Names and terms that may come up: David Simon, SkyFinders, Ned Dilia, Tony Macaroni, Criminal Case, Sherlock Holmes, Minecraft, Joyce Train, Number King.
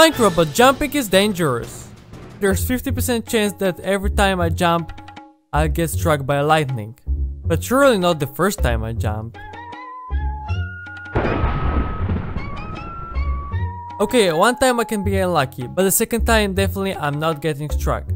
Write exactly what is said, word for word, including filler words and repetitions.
Minecraft, but jumping is dangerous. There's fifty percent chance that every time I jump, I'll get struck by lightning. But surely not the first time I jump. Okay, one time I can be unlucky, but the second time definitely I'm not getting struck.